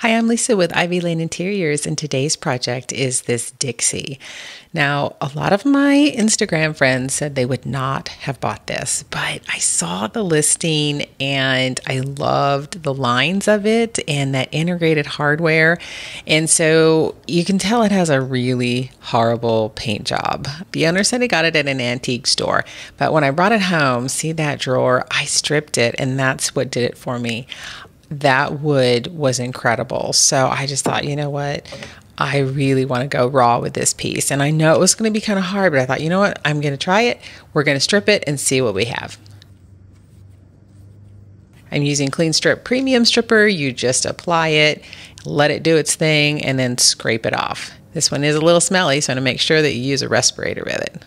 Hi, I'm Lisa with Ivy Lane Interiors, and today's project is this Dixie. Now, a lot of my Instagram friends said they would not have bought this, but I saw the listing and I loved the lines of it and that integrated hardware. And so you can tell it has a really horrible paint job. The owner said he got it at an antique store, but when I brought it home, see that drawer, I stripped it, and that's what did it for me. That wood was incredible. So I just thought, you know what? I really want to go raw with this piece. And I know it was going to be kind of hard, but I thought, you know what? I'm going to try it. We're going to strip it and see what we have. I'm using Clean Strip Premium Stripper. You just apply it, let it do its thing, and then scrape it off. This one is a little smelly, so I'm going to make sure that you use a respirator with it.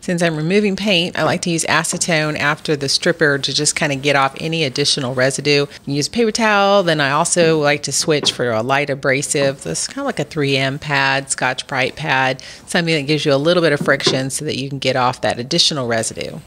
Since I'm removing paint, I like to use acetone after the stripper to just kind of get off any additional residue. You can use a paper towel, then I also like to switch for a light abrasive. This is kind of like a 3M pad, Scotch-Brite pad, something that gives you a little bit of friction so that you can get off that additional residue.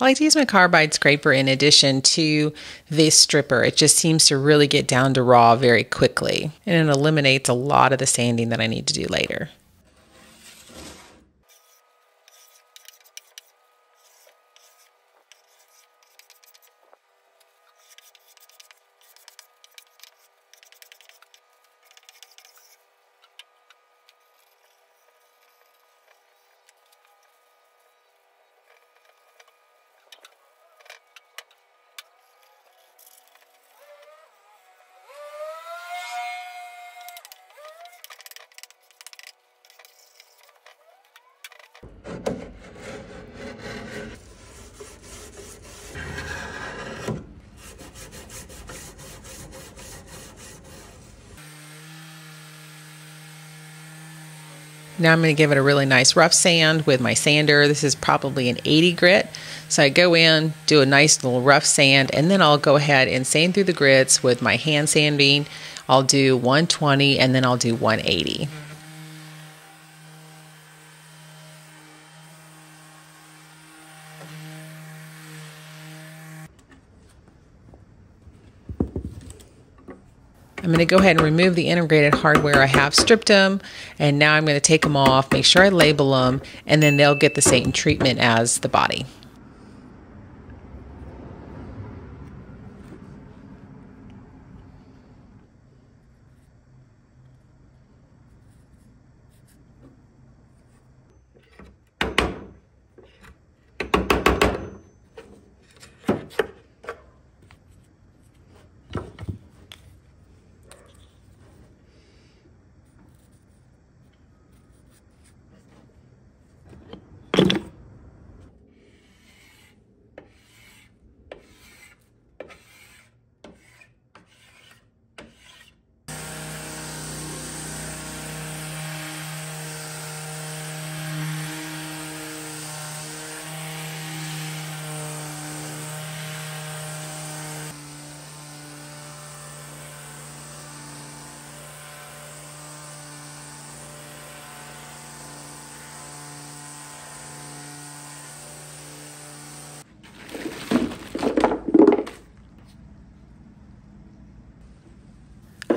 I like to use my carbide scraper in addition to this stripper. It just seems to really get down to raw very quickly, and it eliminates a lot of the sanding that I need to do later. Now I'm going to give it a really nice rough sand with my sander. This is probably an 80 grit. So I go in, do a nice little rough sand, and then I'll go ahead and sand through the grits with my hand sanding. I'll do 120 and then I'll do 180. I'm going to go ahead and remove the integrated hardware. I have stripped them, and now I'm going to take them off, make sure I label them, and then they'll get the same treatment as the body.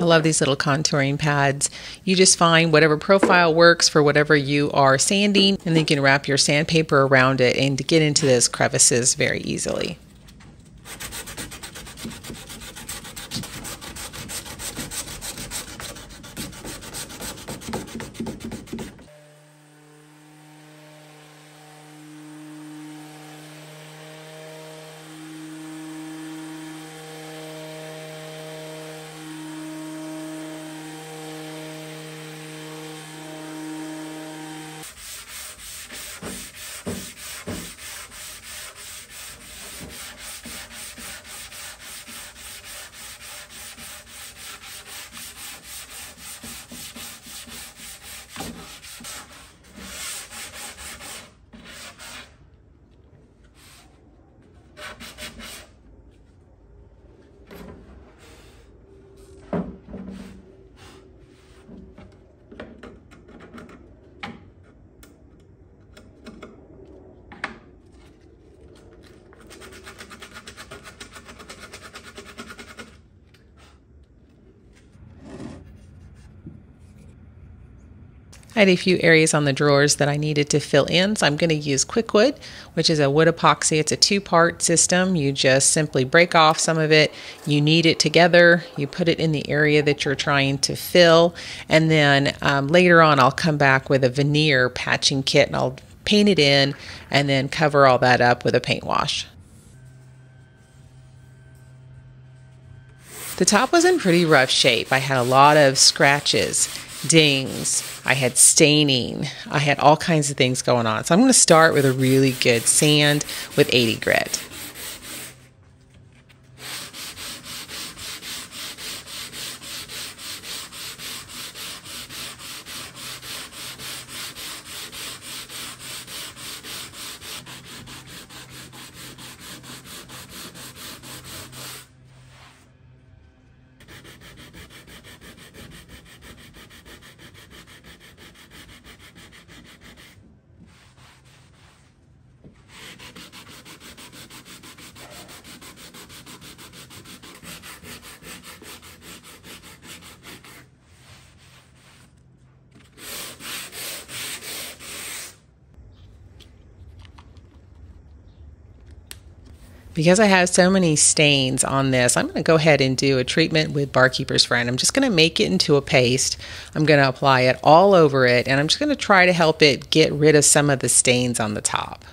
I love these little contouring pads. You just find whatever profile works for whatever you are sanding, and then you can wrap your sandpaper around it and get into those crevices very easily. I had a few areas on the drawers that I needed to fill in, so I'm going to use Kwikwood, which is a wood epoxy. It's a two-part system. You just simply break off some of it, you knead it together, you put it in the area that you're trying to fill, and then later on I'll come back with a veneer patching kit and I'll paint it in and then cover all that up with a paint wash. The top was in pretty rough shape. I had a lot of scratches, dings, I had staining, I had all kinds of things going on. So I'm going to start with a really good sand with 80 grit. Because I have so many stains on this, I'm going to go ahead and do a treatment with Bar Keepers Friend. I'm just going to make it into a paste. I'm going to apply it all over it, and I'm just going to try to help it get rid of some of the stains on the top.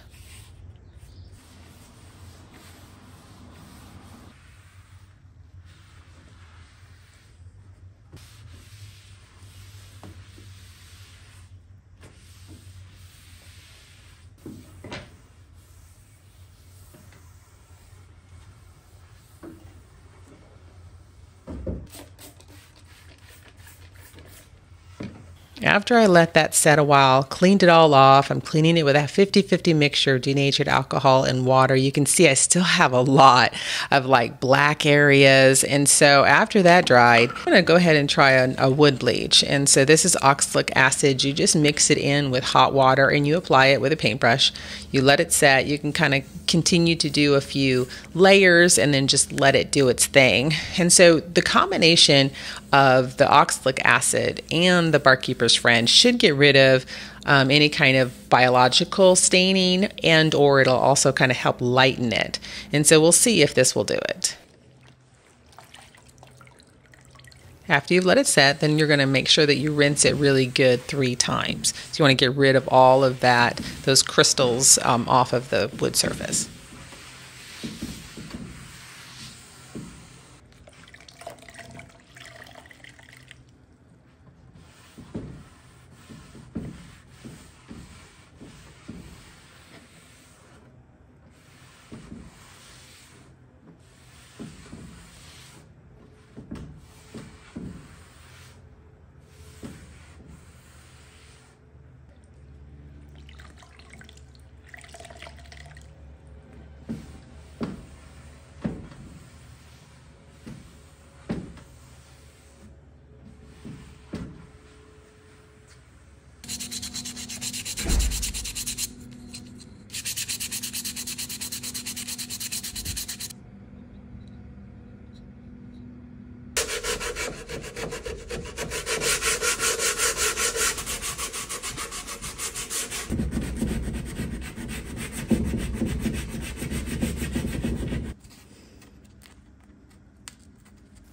After I let that set a while, cleaned it all off. I'm cleaning it with a 50-50 mixture of denatured alcohol and water. You can see I still have a lot of like black areas. And so after that dried, I'm gonna go ahead and try a wood bleach. And so this is oxalic acid. You just mix it in with hot water and you apply it with a paintbrush. You let it set. You can kind of continue to do a few layers and then just let it do its thing. And so the combination of the oxalic acid and the Bar Keepers Friend should get rid of any kind of biological staining, and or it'll also kind of help lighten it. And so we'll see if this will do it. After you've let it set, then you're going to make sure that you rinse it really good 3 times. So you want to get rid of all of that, those crystals off of the wood surface.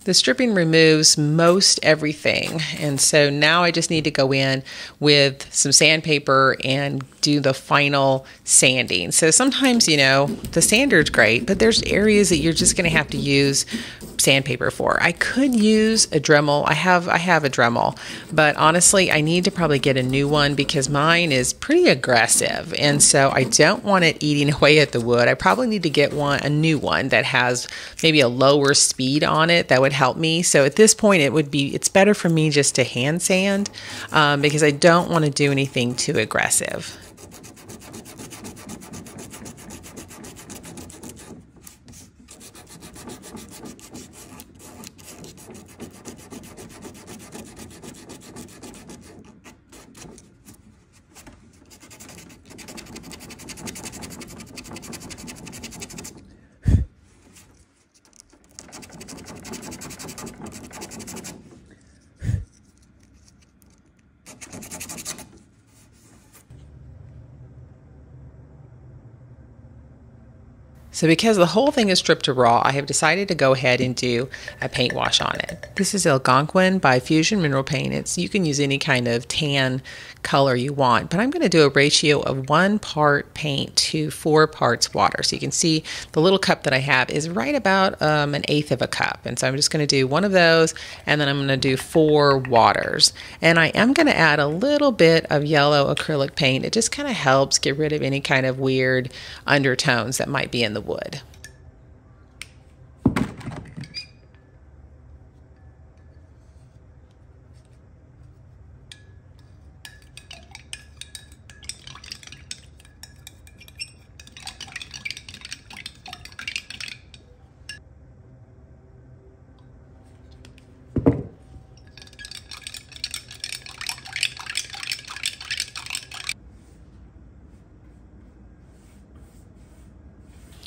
The stripping removes most everything, and so now I just need to go in with some sandpaper and do the final sanding. So sometimes, you know, the sander's great, but there's areas that you're just going to have to use sandpaper for. I could use a Dremel. I have a Dremel, but honestly, I need to probably get a new one because mine is pretty aggressive, and so I don't want it eating away at the wood. I probably need to get a new one that has maybe a lower speed on it that would help me. So at this point, it's better for me just to hand sand because I don't want to do anything too aggressive. So because the whole thing is stripped to raw, I have decided to go ahead and do a paint wash on it. This is Algonquin by Fusion Mineral Paint. You can use any kind of tan color you want, but I'm going to do a ratio of 1 part paint to 4 parts water. So you can see the little cup that I have is right about 1/8 of a cup. And so I'm just going to do 1 of those, and then I'm going to do 4 waters. And I am going to add a little bit of yellow acrylic paint. It just kind of helps get rid of any kind of weird undertones that might be in the wood.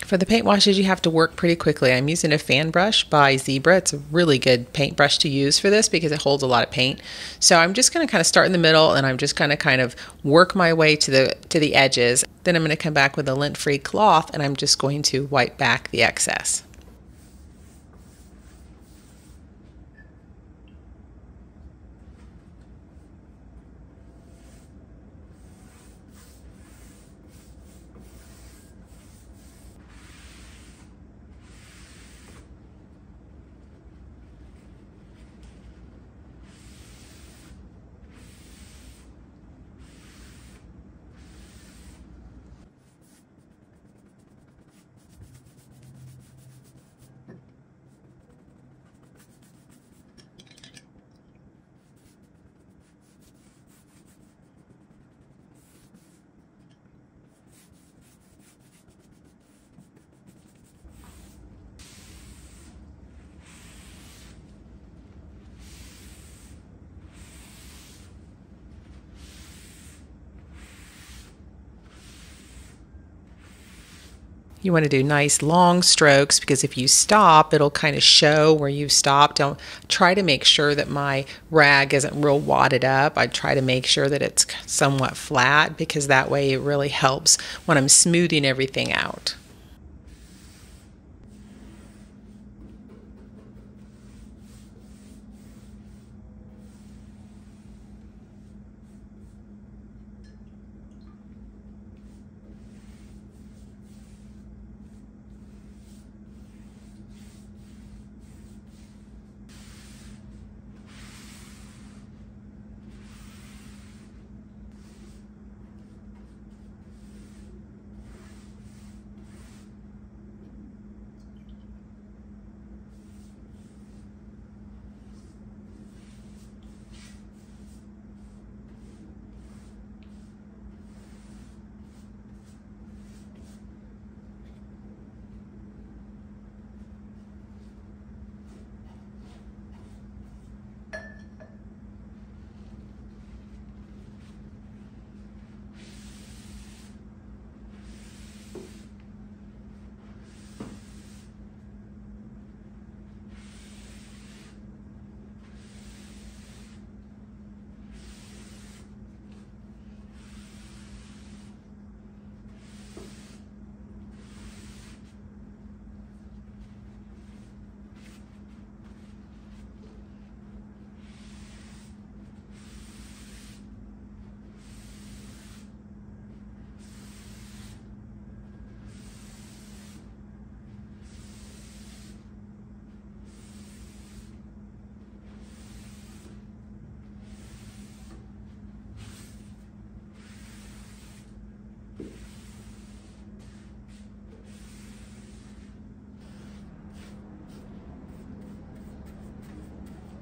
For the paint washes, you have to work pretty quickly. I'm using a fan brush by Zebra. It's a really good paint brush to use for this because it holds a lot of paint. So I'm just going to kind of start in the middle, and I'm just going to kind of work my way to the edges. Then I'm going to come back with a lint-free cloth, and I'm just going to wipe back the excess. You want to do nice long strokes, because if you stop, it'll kind of show where you've stopped. Don't try to make sure that my rag isn't real wadded up. I try to make sure that it's somewhat flat, because that way it really helps when I'm smoothing everything out.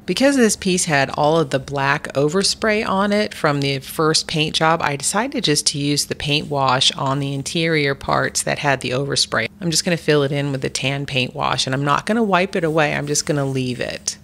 Because this piece had all of the black overspray on it from the first paint job, I decided just to use the paint wash on the interior parts that had the overspray. I'm just going to fill it in with the tan paint wash, and I'm not going to wipe it away. I'm just going to leave it.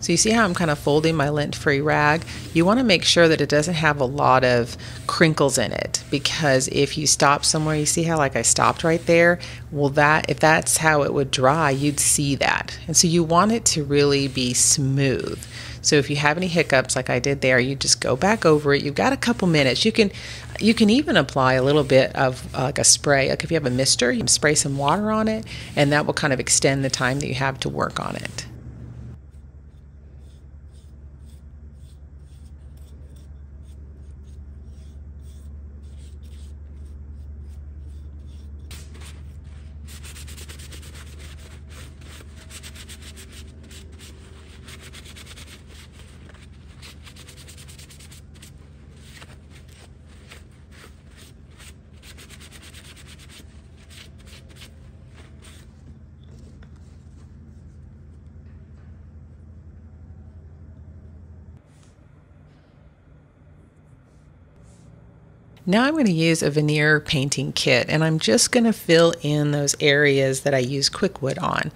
So you see how I'm kind of folding my lint-free rag? You want to make sure that it doesn't have a lot of crinkles in it, because if you stop somewhere, you see how like I stopped right there? Well, if that's how it would dry, you'd see that. And so you want it to really be smooth. So if you have any hiccups like I did there, you just go back over it. You've got a couple minutes. You can even apply a little bit of like a spray. Like if you have a mister, you can spray some water on it, and that will kind of extend the time that you have to work on it. Now I'm going to use a veneer painting kit, and I'm just going to fill in those areas that I use Kwikwood on.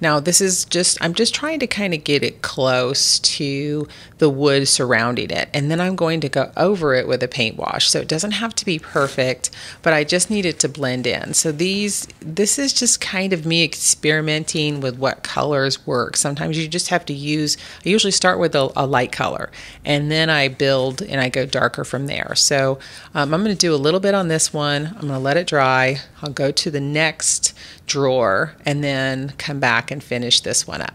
Now this is just, I'm just trying to kind of get it close to the wood surrounding it, and then I'm going to go over it with a paint wash. So it doesn't have to be perfect, but I just need it to blend in. So this is just kind of me experimenting with what colors work. Sometimes you just have to use, I usually start with a light color, and then I build and I go darker from there. So I'm going to do a little bit on this one. I'm going to let it dry. I'll go to the next drawer and then come back and finish this one up.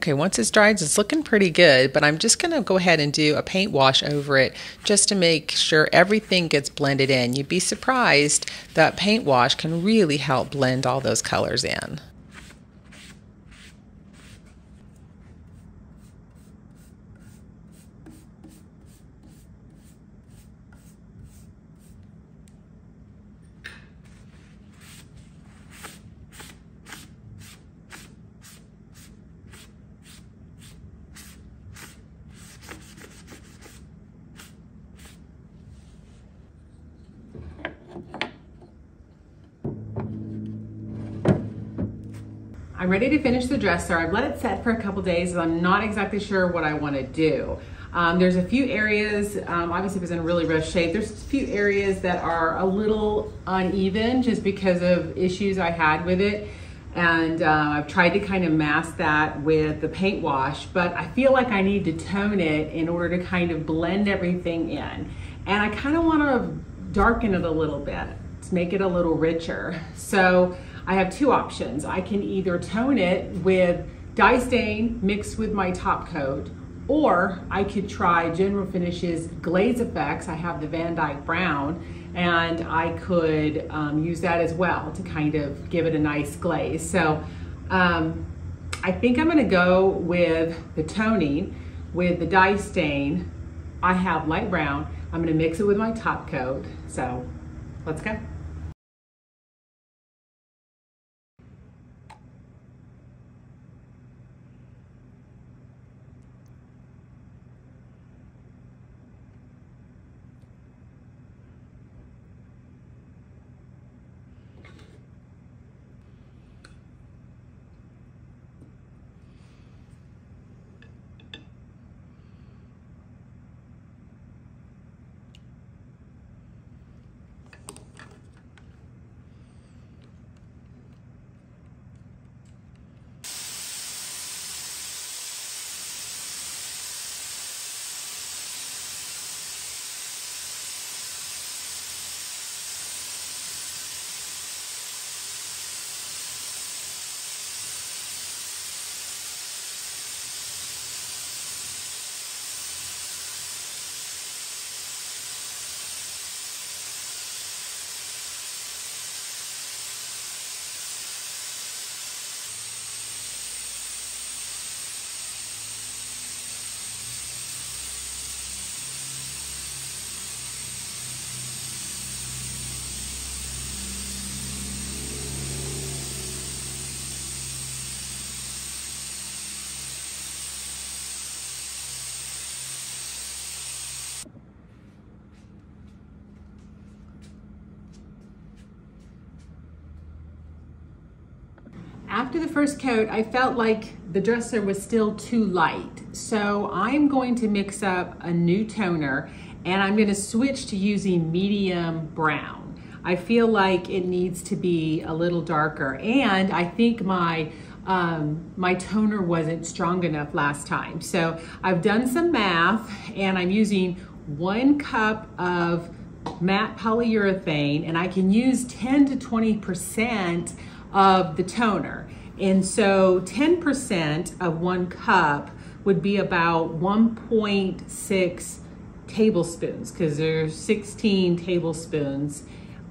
Okay, once it's dried, it's looking pretty good, but I'm just going to go ahead and do a paint wash over it just to make sure everything gets blended in. You'd be surprised that paint wash can really help blend all those colors in. I'm ready to finish the dresser. I've let it set for a couple days, and I'm not exactly sure what I want to do. There's a few areas, obviously it was in really rough shape. There's a few areas that are a little uneven just because of issues I had with it. And I've tried to kind of mask that with the paint wash, but I feel like I need to tone it in order to kind of blend everything in. And I kind of want to darken it a little bit to make it a little richer. So I have two options. I can either tone it with dye stain mixed with my top coat, or I could try General Finishes Glaze Effects. I have the Van Dyke Brown, and I could use that as well to kind of give it a nice glaze. So I think I'm gonna go with the toning, with the dye stain. I have light brown. I'm gonna mix it with my top coat. So let's go. After the first coat, I felt like the dresser was still too light. So I'm going to mix up a new toner, and I'm gonna switch to using medium brown. I feel like it needs to be a little darker, and I think my my toner wasn't strong enough last time. So I've done some math, and I'm using 1 cup of matte polyurethane, and I can use 10 to 20% of the toner. And so 10% of 1 cup would be about 1.6 tablespoons, because there's 16 tablespoons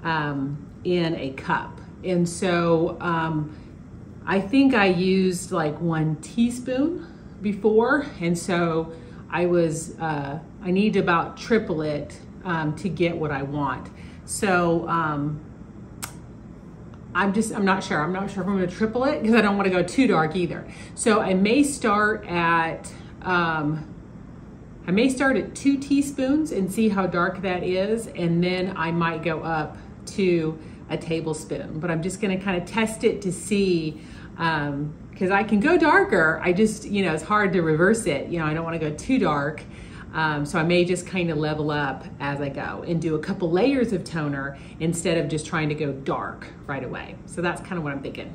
in a cup. And so I think I used like 1 teaspoon before, and so I was, I need to about triple it to get what I want. So I'm not sure. I'm not sure if I'm going to triple it, because I don't want to go too dark either. So I may start at, I may start at 2 teaspoons and see how dark that is. And then I might go up to a tablespoon, but I'm just going to kind of test it to see, cause I can go darker. I just, you know, it's hard to reverse it. You know, I don't want to go too dark. So I may just kind of level up as I go and do a couple layers of toner instead of just trying to go dark right away. So that's kind of what I'm thinking.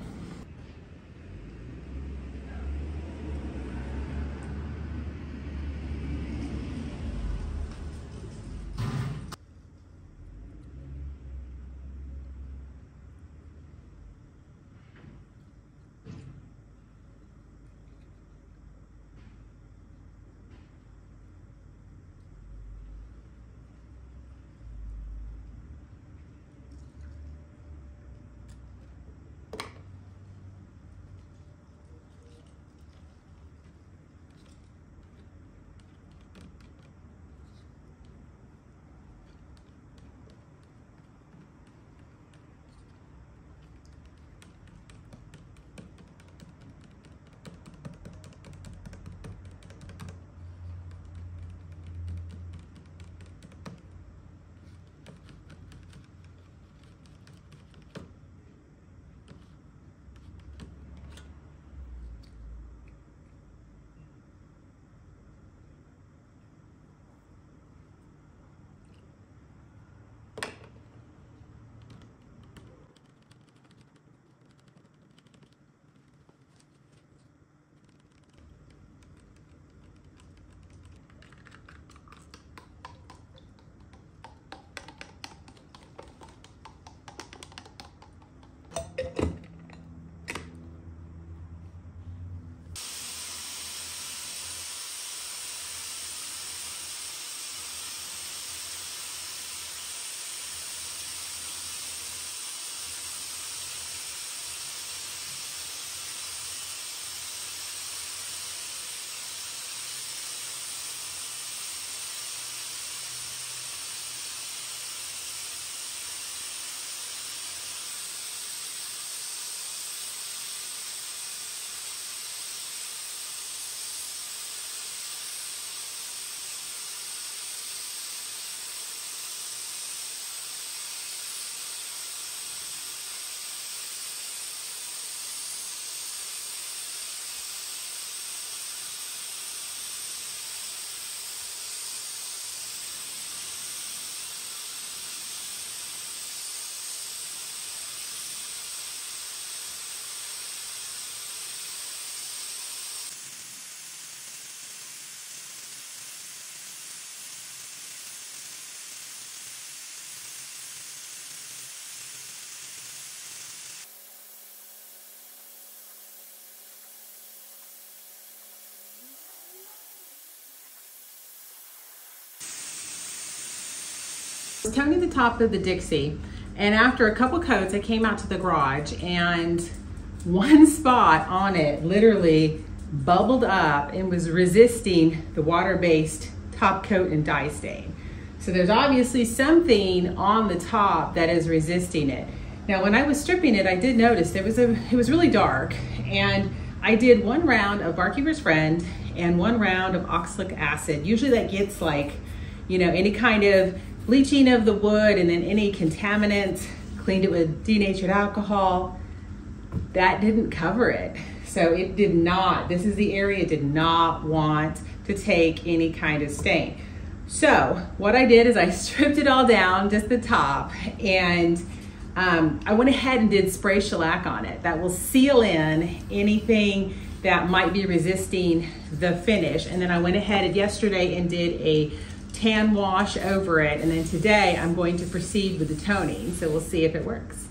I was coating the top of the Dixie, and after a couple coats, I came out to the garage and one spot on it literally bubbled up and was resisting the water-based top coat and dye stain. So there's obviously something on the top that is resisting it. Now, when I was stripping it, I did notice there was it was really dark, and I did one round of Bar Keepers Friend and one round of Oxalic Acid. Usually that gets like, you know, any kind of bleaching of the wood and then any contaminants. Cleaned it with denatured alcohol. That didn't cover it. So it did not, this is the area, did not want to take any kind of stain. So what I did is I stripped it all down, just the top, and I went ahead and did spray shellac on it. That will seal in anything that might be resisting the finish. And then I went ahead yesterday and did a tan wash over it, and then today I'm going to proceed with the toning, so we'll see if it works.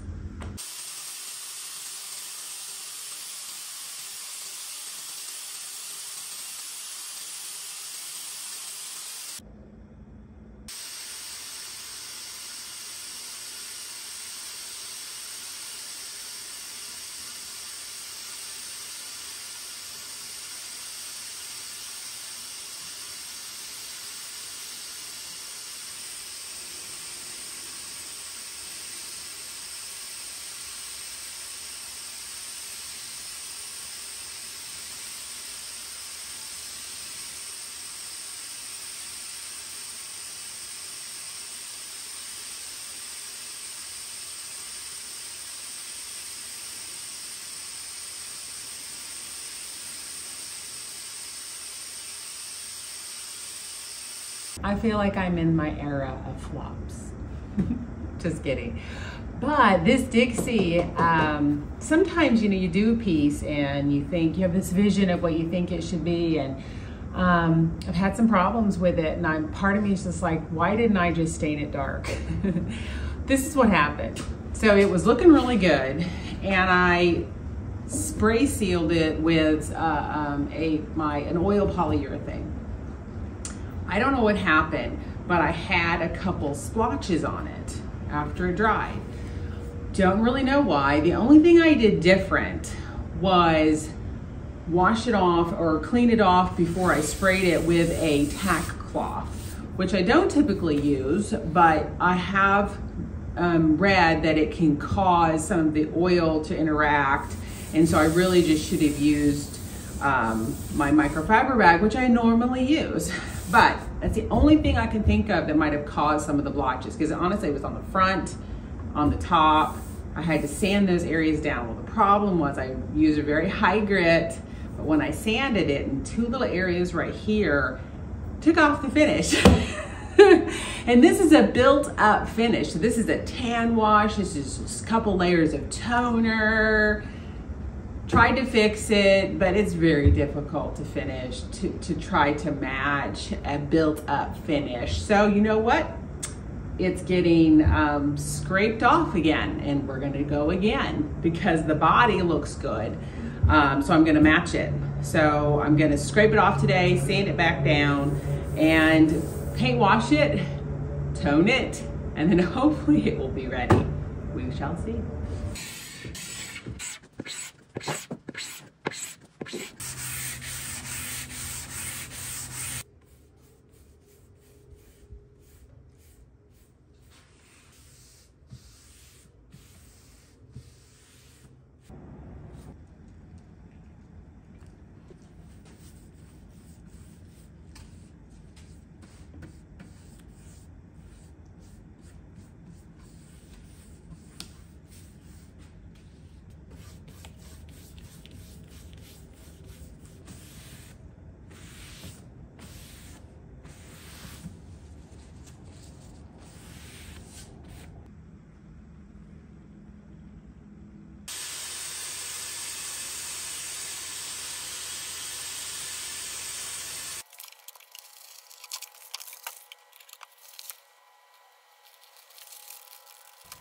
I feel like I'm in my era of flops. Just kidding. But this Dixie, sometimes, you know, you do a piece and you think you have this vision of what you think it should be, and I've had some problems with it, and part of me is just like, why didn't I just stain it dark? This is what happened. So it was looking really good, and I spray sealed it with an oil polyurethane. I don't know what happened, but I had a couple splotches on it after it dried. Don't really know why. The only thing I did different was wash it off or clean it off before I sprayed it with a tack cloth, which I don't typically use, but I have read that it can cause some of the oil to interact, and so I really just should have used my microfiber bag, which I normally use. But that's the only thing I can think of that might have caused some of the blotches, because honestly it was on the front, on the top. I had to sand those areas down. Well, the problem was I used a very high grit, but when I sanded it, in two little areas right here, took off the finish. And this is a built-up finish. So this is a tan wash. This is just a couple layers of toner. Tried to fix it, but it's very difficult to finish, to try to match a built-up finish. So you know what? It's getting scraped off again, and we're gonna go again because the body looks good. So I'm gonna match it. So I'm gonna scrape it off today, sand it back down, and paint wash it, tone it, and then hopefully it will be ready. We shall see.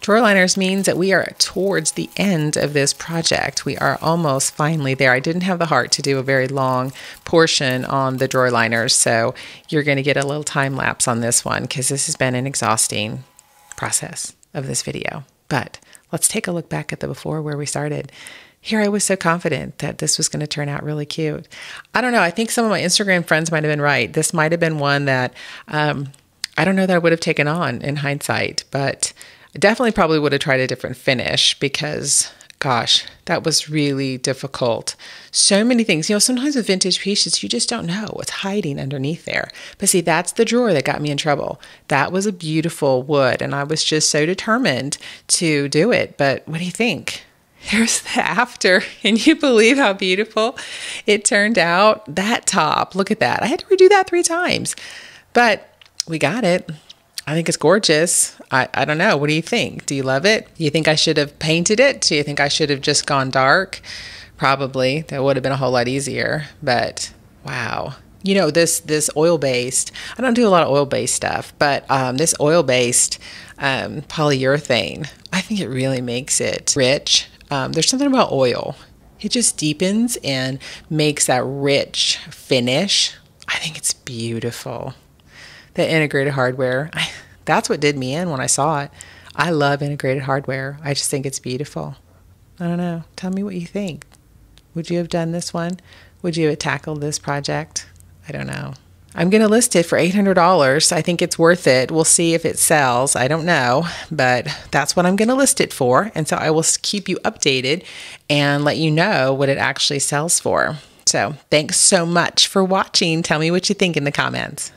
Drawliners means that we are towards the end of this project. We are almost finally there. I didn't have the heart to do a very long portion on the drawliners, so you're going to get a little time lapse on this one because this has been an exhausting process of this video. But let's take a look back at the before where we started. Here I was so confident that this was going to turn out really cute. I don't know. I think some of my Instagram friends might have been right. This might have been one that I don't know that I would have taken on in hindsight, but I definitely probably would have tried a different finish because, gosh, that was really difficult. So many things. You know, sometimes with vintage pieces, you just don't know what's hiding underneath there. But see, that's the drawer that got me in trouble. That was a beautiful wood, and I was just so determined to do it. But what do you think? Here's the after. Can you believe how beautiful it turned out? That top, look at that. I had to redo that 3 times, but we got it. I think it's gorgeous. I don't know. What do you think? Do you love it? Do you think I should have painted it? Do you think I should have just gone dark? Probably. That would have been a whole lot easier, but wow. You know, this oil-based, I don't do a lot of oil-based stuff, but this oil-based polyurethane, I think it really makes it rich. There's something about oil. It just deepens and makes that rich finish. I think it's beautiful. The integrated hardware, that's what did me in when I saw it. I love integrated hardware. I just think it's beautiful. I don't know. Tell me what you think. Would you have done this one? Would you have tackled this project? I don't know. I'm going to list it for $800. I think it's worth it. We'll see if it sells. I don't know, but that's what I'm going to list it for. And so I will keep you updated and let you know what it actually sells for. So thanks so much for watching. Tell me what you think in the comments.